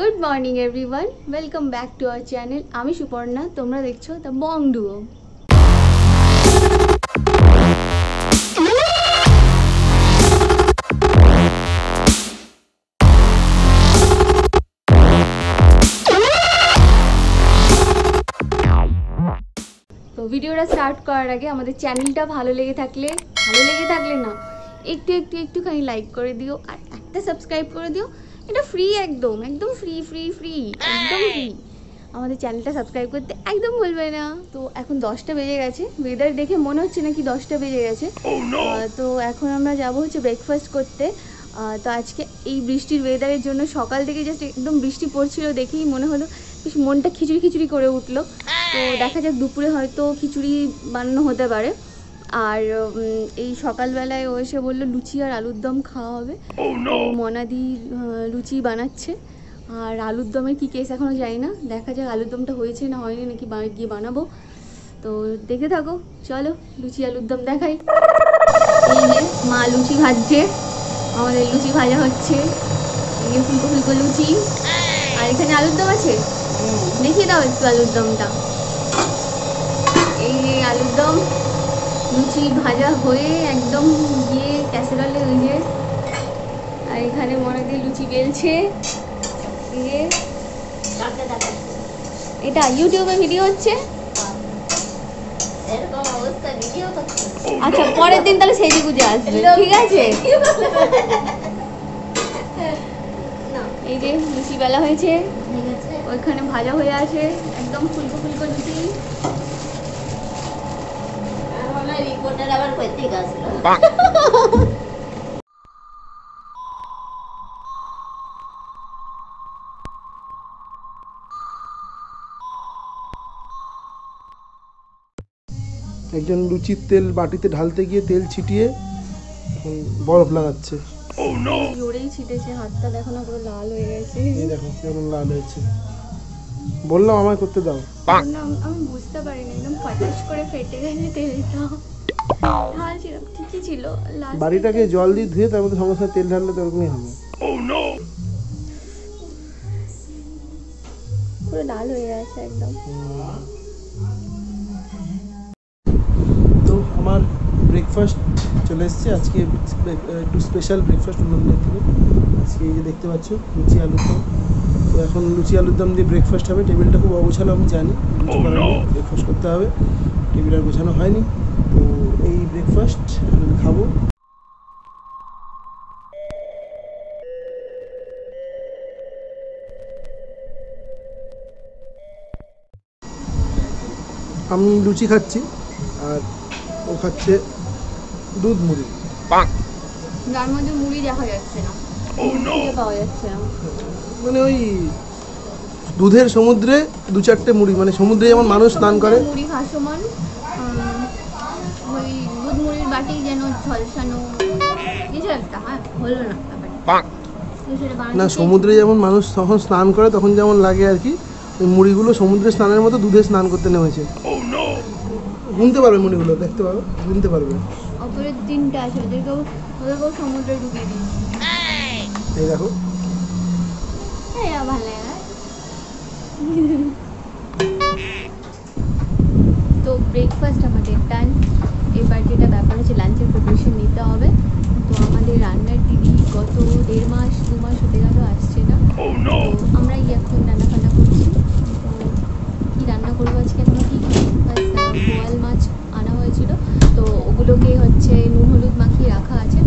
Good morning everyone, welcome back to our channel. आमी सुपर्णा, तुम्हारा देखो द बॉन्ग डुओ। तो भिडियो स्टार्ट करार आगे हमारे चैनल भालो लेगे थाकले ना एकटू एकटू एकटू खाली लाइक करे दिओ और एकटा सबस्क्राइब करे दिओ। এটা ফ্রি একদম ফ্রি। আমাদের চ্যানেলটা সাবস্ক্রাইব করতে একদম ভুলবে না। তো এখন 10টা বেজে গেছে, ওয়েদার দেখে মনে হচ্ছে নাকি 10টা বেজে গেছে। তো এখন আমরা যাব হচ্ছে ব্রেকফাস্ট করতে। তো আজকে এই বৃষ্টির ওয়েদারের জন্য সকাল থেকে জাস্ট একদম বৃষ্টি পড়ছিল, দেখেই মনে হলো বেশ মনটা খিচুড়ি খিচুড়ি করে উঠলো। তো দেখা যাক দুপুরে হয়তো খিচুড়ি বানানো হতে পারে। আর এই সকালবেলায় ও এসে বললো লুচি আর আলুর দম খাওয়া হবে। মনাদি লুচি বানাচ্ছে আর আলুর দমের কি কেস এখনও জানি না, দেখা যাক আলুর দমটা হয়েছে না হয়নি নাকি গিয়ে বানাবো। তো দেখে থাকো, চলো লুচি আলুর দম দেখাই। এই যে মা লুচি ভাজছে, আমাদের লুচি ভাজা হচ্ছে, ফুলকো ফুলকো লুচি। আর এখানে আলুর দম আছে, দেখিয়ে দাও একটু আলুর দমটা। এই যে আলুর দম, লুচি ভাজা হয়ে একদম গিয়ে ক্যাসেরলে হয়ে। আর এখানে মনে দিয়ে লুচি বেলছে। এটা ইউটিউবে ভিডিও হচ্ছে, আচ্ছা পরের দিন তাহলে সেই দিকে আসবে, ঠিক আছে? এই যে লুচি বেলা হয়েছে, ওইখানে ভাজা হয়ে আছে একদম ফুলকো ফুলকো লুচি। একজন লুচির তেল বাটিতে ঢালতে গিয়ে তেল ছিটিয়ে বরফ লাগাচ্ছে। হাতটা দেখো না পুরো লাল হয়ে গেছে, দেখো কেমন লাল হয়েছে। বললাম আমায় করতে দাও, আমি বুঝতে পারিনি, একদম ফটাস করে ফেটে গেছে তেলটা। হ্যাঁ ঠিকই ছিল, বাড়িটাকে জল দিয়ে ধুয়ে তার মধ্যে সঙ্গে সঙ্গে তেল ঢাললে তো এরকমই হবে। পুরো লাল হয়ে গেছে একদম। তো আমার ব্রেকফাস্ট চলে এসছে, আজকে একটু স্পেশাল ব্রেকফাস্ট অন্যদের থেকে। আজকে এই যে দেখতে পাচ্ছ লুচি আলুর দম। তো এখন লুচি আলুর দম দিয়ে ব্রেকফাস্ট হবে। টেবিলটা খুব অগোছালো আমি জানি, ব্রেকফাস্ট করতে হবে, টেবিলটা গোছানো হয়নি। তো এই ব্রেকফাস্ট আমি খাবো। আমি লুচি খাচ্ছি আর ও খাচ্ছে দুধ মুড়ি, যার মধ্যে মুড়ি দেখা যাচ্ছে না, পাওয়া যাচ্ছে না, মানে ওই দুধের সমুদ্রে দু চারটে মুড়ি, মানে সমুদ্রে যেমন মানুষ স্নান করে মুড়ি খাওয়ার সমান ওই দুধ মুড়ির বাটি যেন ঝলসানো কিছু একটা। হ্যাঁ হলো না না, সমুদ্রে যেমন মানুষ তখন স্নান করে তখন যেমন লাগে আর কি, ওই মুড়িগুলো সমুদ্রে স্নানের মতো দুধে স্নান করতে নেমেছে। গুনতে পারবে মুড়িগুলো, দেখতে পাবে, গুনতে পারবে। অপরের তিনটা আছে, ওদেরকেও সমুদ্রে ডুবিয়ে দিই। এই দেখো ভালো। তো ব্রেকফাস্ট আমাদের ডান, এবার যেটা ব্যাপার হচ্ছে লাঞ্চের প্রিপারেশন নিতে হবে। তো আমাদের রান্নার দিদি গত 1.5 মাস 2 মাস হতে গেল আসছে না। তো আমরা এখন রান্না ফান্না করছি। তো কী রান্না করবো আজকে আমরা, কী বোয়াল মাছ আনা হয়েছিল, তো ওগুলোকে হচ্ছে নুন হলুদ মাখিয়ে রাখা আছে,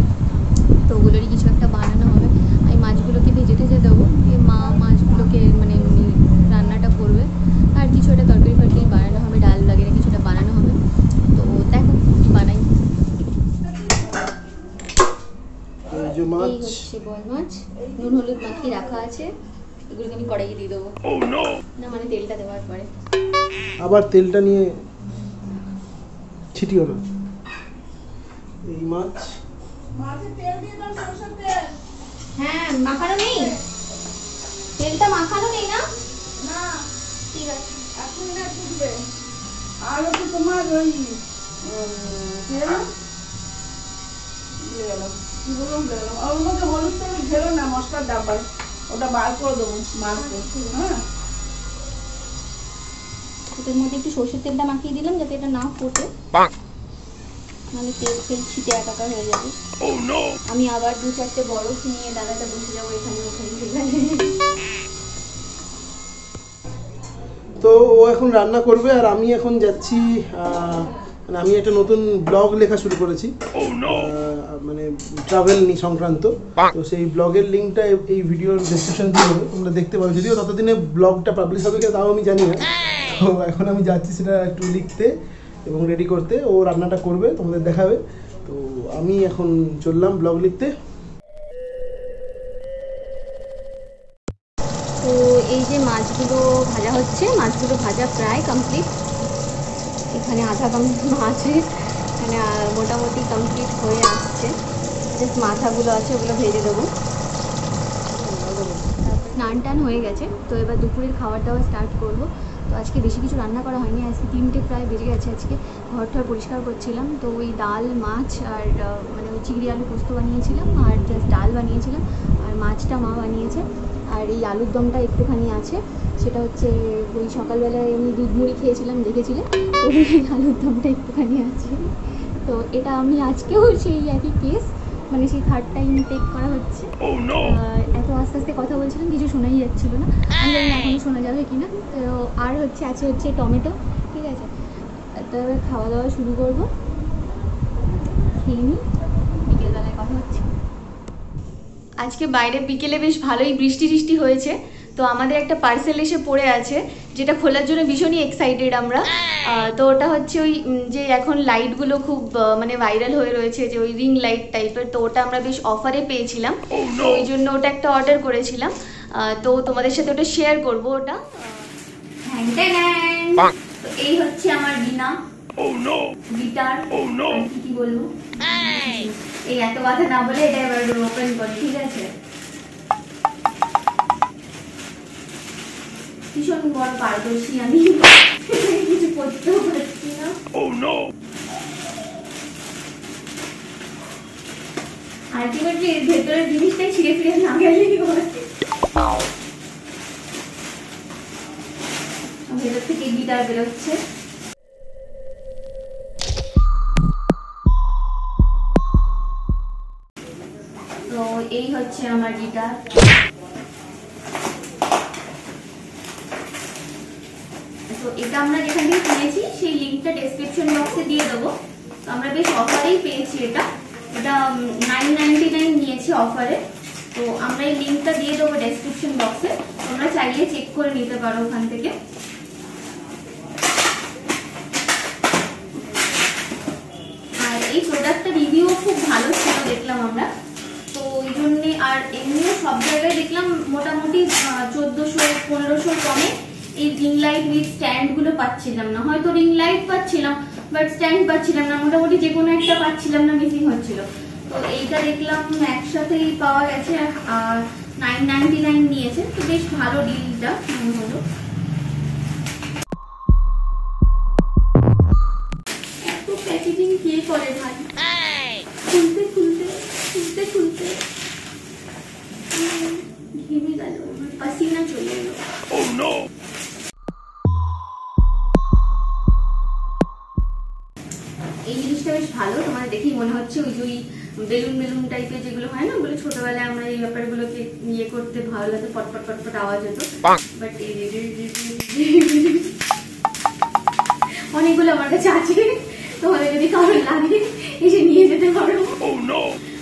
তো ওগুলোরই কিছু একটা বানানো হবে। আমি মাছগুলোকে ভেজে ঠেজে দেবো, মা মাছগুলোকে মানে রান্নাটা করবে। আর কিছু একটা তরকারি ফরকারি বানানো হবে, ডাল লাগিয়ে কিছুটা বানানো হবে। তো দেখো কি বানাই। বল মাছ নুন হলুদ মাখিয়ে রাখা আছে, এগুলোকে আমি কড়াইয়ে দিয়ে দেবো, না মানে তেলটা দেওয়ার পরে আবার তেলটা নিয়ে ছিটিও না। এই মাছ মাছে তেল দিয়ে দাও, সরষের তেল। হ্যাঁ মাখানো নেই, তেলটা মাখানো নেই না? না ঠিক আছে, এখন না ফুটবে। আর তো তোমার ওই তেল দিয়ে দাও, কি বললাম দাও। আর ওকে হলুদ তেল ঢেলো না, মশলার ডাব্বা ও ওটা বার করে দেবো মাছটা। হ্যাঁ এটার মধ্যে একটু সরষের তেলটা মাখিয়ে দিলাম যাতে এটা না ফোটে, মানে তেল তেল ছিটে একাকার হয়ে যাবে। আমি আবার দু চারটে বরফ নিয়ে দাদাটা বসে যাবো এখানে ওখানে। তো ও এখন রান্না করবে আর আমি এখন যাচ্ছি, মানে আমি একটা নতুন ব্লগ লেখা শুরু করেছি, মানে ট্রাভেল সংক্রান্ত। তো সেই ব্লগের লিঙ্কটা এই ভিডিওর ডেসক্রিপশন দিয়ে দেবো, তোমরা দেখতে পাবে। যদিও ততদিনে ব্লগটা পাবলিশ হবে কিনা তাও আমি জানি না। তো এখন আমি যাচ্ছি সেটা একটু লিখতে এবং রেডি করতে। ও রান্নাটা করবে, তোমাদের দেখাবে। তো আমি এখন চললাম ব্লগ লিখতে। তো এই যে মাছগুলো ভাজা হচ্ছে, মাছগুলো ভাজা প্রায় কমপ্লিট। এখানে আধা কমপ্লিট মাছ, এখানে মোটামুটি কমপ্লিট হয়ে আসছে। জাস্ট মাথাগুলো আছে ওগুলো ভেজে দেবো। তারপর স্নান টান হয়ে গেছে, তো এবার দুপুরের খাবার দাবার স্টার্ট করব। তো আজকে বেশি কিছু রান্না করা হয়নি, আজকে 3টে প্রায় বেজে গেছে। আজকে ঘরটা পরিষ্কার করছিলাম, তো ওই ডাল মাছ আর মানে ওই চিংড়ি আলু পোস্ত বানিয়েছিলাম আর জাস্ট ডাল বানিয়েছিলাম, আর মাছটা মা বানিয়েছে। আর এই আলুর দমটা একটুখানি আছে, সেটা হচ্ছে ওই সকালবেলায় আমি দুধ মুড়ি খেয়েছিলাম দেখেছিলে, ওই আলুর দমটা একটুখানি আছে। তো এটা আমি আজকেও সেই একই কেস, মানে সেই 3rd টাইম টেক করা হচ্ছে। এত আস্তে আস্তে কথা বলছিলাম কিছু শোনাই যাচ্ছিল না, আমি জানি না এখনও শোনা যাবে কি না। তো আর হচ্ছে আছে হচ্ছে টমেটো, ঠিক আছে। তো এবার খাওয়া দাওয়া শুরু করবো, খেয়ে নিই, বিকেলবেলায় কথা হচ্ছে। আজকে বাইরে বিকেলে বেশ ভালোই বৃষ্টি বৃষ্টি হয়েছে। তো আমাদের একটা পার্সেল এসে পড়ে আছে, যেটা খোলার জন্য ভীষণই এক্সাইটেড আমরা। তো ওটা হচ্ছে ওই যে এখন লাইটগুলো খুব মানে ভাইরাল হয়ে রয়েছে, যে ওই রিং লাইট টাইপের। তো ওটা আমরা বেশ অফারে পেয়েছিলাম, তো ওই জন্য ওটা একটা অর্ডার করেছিলাম। তো তোমাদের সাথে ওটা শেয়ার করবো। ওটা তো এই হচ্ছে আমার বিনা গিটার, কি বলবো এই এত কথা না বলে এটা এবার ওপেন করি, ঠিক আছে। ভীষণ বড় পারদর্শী আমি, কিছু করতেও পারছি না। আলটিমেটলি এর ভেতরের জিনিসটাই ছিঁড়ে ফিরে না গেলেই ভেতর থেকে গিটার বেরোচ্ছে। এই হচ্ছে আমার গিটার, তো এটা আমরা যেখান থেকে কিনেছি সেই লিঙ্কটা ডেসক্রিপশন বক্সে দিয়ে দেবো। তো আমরা বেশ অফারেই পেয়েছি এটা, এটা 999 নিয়েছি অফারে। তো আমরা এই লিঙ্কটা দিয়ে দেবো ডেসক্রিপশন বক্সে, তোমরা চাইলে চেক করে নিতে পারো ওখান থেকে। আর এই প্রোডাক্টটা রিভিউ খুব ভালো ছিল দেখলাম আমরা, আর এমনিও সব জায়গায় দেখলাম মোটামুটি 1400-1500 কমে এই রিং লাইট উইথ স্ট্যান্ডগুলো পাচ্ছিলাম না। হয়তো রিং লাইট পাচ্ছিলাম বাট স্ট্যান্ড পাচ্ছিলাম না, মোটামুটি যে কোনো একটা পাচ্ছিলাম না, মিসিং হচ্ছিল। তো এইটা দেখলাম একসাথেই পাওয়া গেছে, আর 999 নিয়েছে। তো বেশ ভালো ডিলটা মনে হলো। এত প্যাকেজিং কে করে ভাই, খুলতে খুলতে খুলতে খুলতে পাসিনা চলে এলো। এই জিনিসটা বেশ ভালো, তোমাদের দেখেই মনে হচ্ছে ওই যে বেলুন বেলুন টাইপের যেগুলো হয় না, ওগুলো ছোটবেলায় আমরা এই ব্যাপারগুলোকে নিয়ে করতে ভালো লাগতো, পটপট পটপট আওয়াজ হতো। বাট অনেকগুলো আমার কাছে আছে, তোমাদের যদি কারোর লাগে এসে নিয়ে যেতে পারো।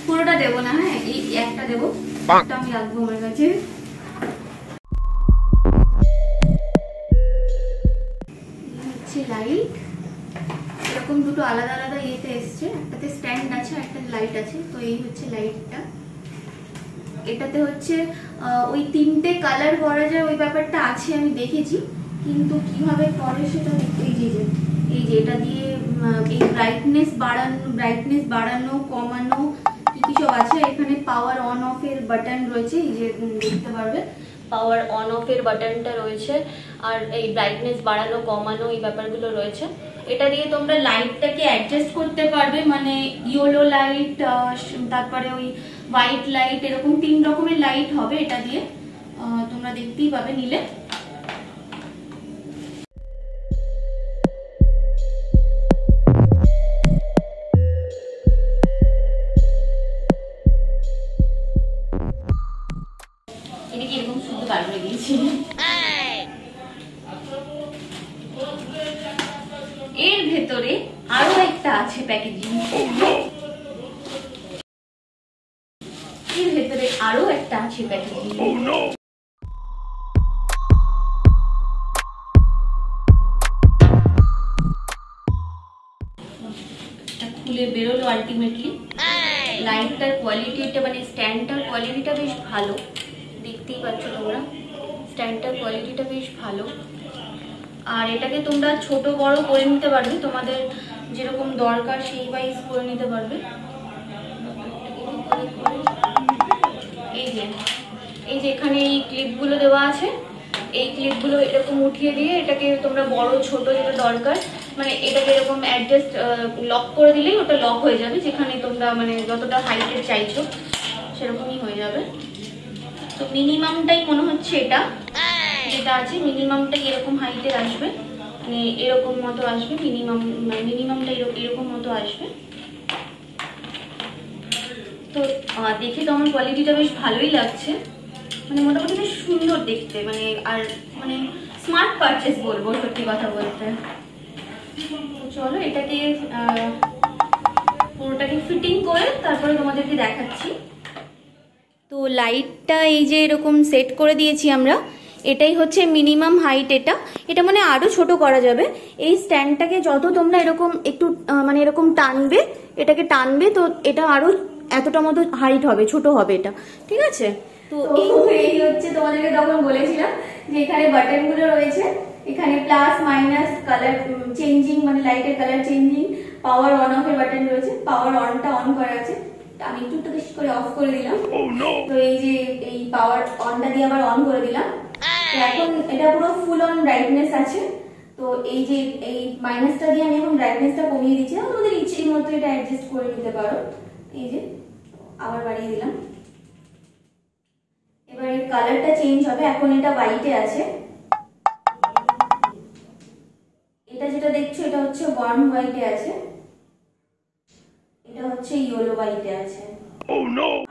পুরোটা দেবো না, হ্যাঁ এই একটা দেবো, একটা আমি রাখবো আমার কাছে। লাইট এরকম দুটো আলাদা আলাদা ইয়েতে এসছে, একটাতে স্ট্যান্ড আছে একটা লাইট আছে। তো এই হচ্ছে লাইটটা, এটাতে হচ্ছে ওই 3টে কালার করা যায়, ওই ব্যাপারটা আছে আমি দেখেছি, কিন্তু কিভাবে করে সেটা দেখতে গিয়ে এই যে এটা দিয়ে এই ব্রাইটনেস বাড়ানো কমানো কি কি সব আছে। এখানে পাওয়ার অন অফ এর বাটন রয়েছে, এই যে দেখতে পারবে পাওয়ার অন অফ এর বাটনটা রয়েছে, আর এই ব্রাইটনেস বাড়ানো কমানো এই ব্যাপারগুলো রয়েছে। এটা দিয়ে তোমরা লাইটটাকে অ্যাডজাস্ট করতে পারবে, মানে ইয়েলো লাইট, তারপরে ওই হোয়াইট লাইট, এরকম 3 রকমের লাইট হবে এটা দিয়ে। তোমরা দেখতেই পাবে নিলে। এদিকে এরকম সুন্দর কালো হয়ে গিয়েছে। এর ভেতরে আরো একটা আছে প্যাকেজিং, এর ভেতরে আরো একটা আছে প্যাকেজিং। খুলে বেরোলো আলটিমেটলি। লাইটটার কোয়ালিটিটা মানে স্ট্যান্ডটার কোয়ালিটিটা বেশ ভালো, দেখতেই পাচ্ছ তোমরা স্ট্যান্ডটার কোয়ালিটিটা বেশ ভালো। আর এটাকে তোমরা ছোট বড় করে নিতে পারবে, তোমাদের যেরকম দরকার সেই ওয়াইজ করে নিতে পারবে। এই যে এখানে এই ক্লিপগুলো দেওয়া আছে, এই ক্লিপগুলো এরকম উঠিয়ে দিয়ে এটাকে তোমরা বড় ছোট যেটা দরকার মানে এটাকে এরকম অ্যাডজাস্ট লক করে দিলেই ওটা লক হয়ে যাবে, যেখানে তোমরা মানে যতটা হাইটের চাইছো সেরকমই হয়ে যাবে। তো মিনিমামটাই মনে হচ্ছে এটা যেটা আছে মিনিমামটাই এরকম হাইটের আসবে, মানে এরকম মতো আসবে মিনিমামটা এরকম মতো আসবে। তো দেখে তো আমার কোয়ালিটিটা বেশ ভালোই লাগছে, মানে মোটামুটি বেশ সুন্দর দেখতে, মানে আর মানে স্মার্ট পারচেস বলবো সত্যি কথা বলতে। চলো এটাকে পুরোটাকে ফিটিং করে তারপরে তোমাদেরকে দেখাচ্ছি। তো লাইটটা এই যে এরকম সেট করে দিয়েছি আমরা, এটাই হচ্ছে মিনিমাম হাইট। এটা মানে আরও ছোট করা যাবে। এই স্ট্যান্ডটাকে যত তোমরা এরকম একটু মানে এরকম টানবে, এটাকে টানবে, তো এটা আরও এতটা মতো হাইট হবে, ছোট হবে এটা, ঠিক আছে। তো এই হচ্ছে তোমাদেরকে তখন বলেছিলাম যে এখানে বাটনগুলো রয়েছে, এখানে প্লাস মাইনাস, কালার চেঞ্জিং মানে লাইটের colour changing, power on off এর বাটন রয়েছে, পাওয়ার অনটা অন করা আছে, আমি একটু বেশি করে অফ করে দিলাম। তো এই যে এই পাওয়ার অনটা দিয়ে আবার অন করে দিলাম। এখন এটা পুরো ফুল অন ব্রাইটনেস আছে। তো এই যে এই মাইনাসটা দিয়ে আমি এখন ব্রাইটনেসটা কমিয়ে দিচ্ছি, তোমাদের ইচ্ছে মতো এটা অ্যাডজাস্ট করে নিতে পারো। এই যে আবার বাড়িয়ে দিলাম। এবার এই কালারটা চেঞ্জ হবে, এখন এটা হোয়াইটে আছে। এটা যেটা দেখছো এটা হচ্ছে ওয়ার্ম হোয়াইটে আছে, এটা হচ্ছে ইয়েলো হোয়াইটে আছে।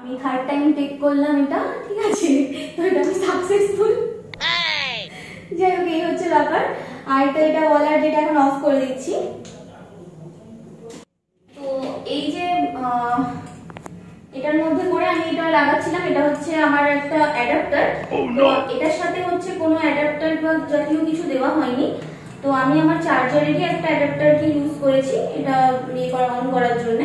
আমি থার্ড টাইম টেক করলাম এটা, ঠিক আছে। তো এটা আমি সাকসেসফুল, যাই হোক এই হচ্ছে ব্যাপার। আর তো এটা ওয়ালার যেটা এখন অফ করে দিচ্ছি। তো এই যে এটার মধ্যে করে আমি এটা লাগাচ্ছিলাম, এটা হচ্ছে আমার একটা অ্যাডাপ্টার। তো এটার সাথে হচ্ছে কোনো অ্যাডাপ্টার বা জাতীয় কিছু দেওয়া হয়নি, তো আমি আমার চার্জারেরই একটা অ্যাডাপ্টারকে ইউজ করেছি এটা অন করার জন্য।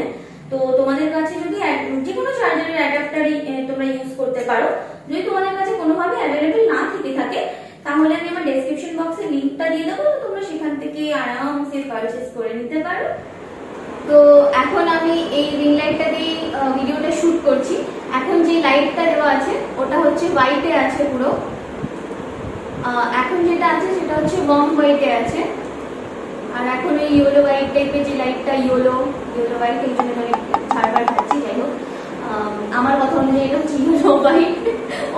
তো তোমাদের কাছে যদি যে কোনো চার্জারের অ্যাডাপ্টারই তোমরা ইউজ করতে পারো, যদি তোমাদের কাছে কোনোভাবে অ্যাভেলেবেল না থেকে থাকে তাহলে আমি আমার ডেসক্রিপশন বক্সে লিঙ্কটা দিয়ে দেবো, তোমরা সেখান থেকে আরামসে পারচেস করে নিতে পারো। তো এখন আমি এই রিং লাইটটা দিয়ে ভিডিওটা শুট করছি। এখন যে লাইটটা দেওয়া আছে ওটা হচ্ছে হোয়াইটে আছে পুরো, এখন যেটা আছে সেটা হচ্ছে ওয়ার্ম হোয়াইটে আছে। আর এখন ওই ইয়েলো হোয়াইট টাইপের যে লাইটটা ইয়েলো হোয়াইট, এই জন্য মানে ছাড়বার খাচ্ছি, যাই হোক আমার কথা অনুযায়ী এটা হচ্ছে ইয়েলো হোয়াইট,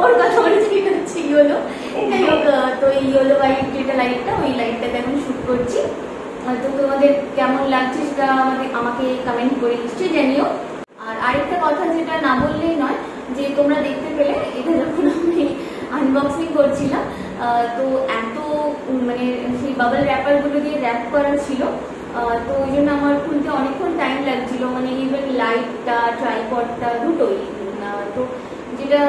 ওর কথা অনুযায়ী এটা হচ্ছে ইয়েলো, যাই হোক। তো এই ইয়েলো হোয়াইট যেটা লাইটটা ওই লাইটটাকে আমি শুট করছি। তো তোমাদের কেমন লাগছে সেটা আমাকে কমেন্ট করে নিশ্চয়ই জানিও। আর আরেকটা কথা যেটা না বললেই নয়, যে তোমরা দেখতে পেলে এটা যখন আমি আনবক্সিং করছিলাম তো এত মানে সেই বাবল র্যাপারগুলো দিয়ে র্যাপ করা ছিল, তো ওই জন্য আমার খুলতে অনেকক্ষণ টাইম লাগছিল, মানে ইভেন লাইটটা ট্রাইপডটা দুটোই। তো যেটা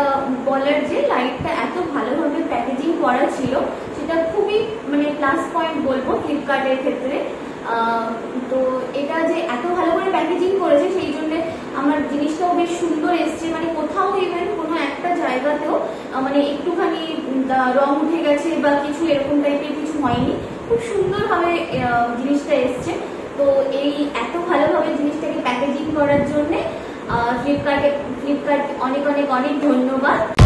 বলার যে লাইটটা এত ভালোভাবে প্যাকেজিং করা ছিল সেটা খুবই মানে প্লাস পয়েন্ট বলবো ফ্লিপকার্টের ক্ষেত্রে। তো এটা যে এত ভালো করে প্যাকেজিং করেছে সেই জন্য আমার জিনিসটাও বেশ সুন্দর এসছে, মানে কোথাও ইভেন কোনো একটা জায়গাতেও মানে একটুখানি রং উঠে গেছে বা কিছু এরকম টাইপের কিছু হয়নি, খুব সুন্দরভাবে জিনিসটা এসছে। তো এই এত ভালোভাবে জিনিসটাকে প্যাকেজিং করার জন্যে ফ্লিপকার্টকে অনেক অনেক অনেক ধন্যবাদ।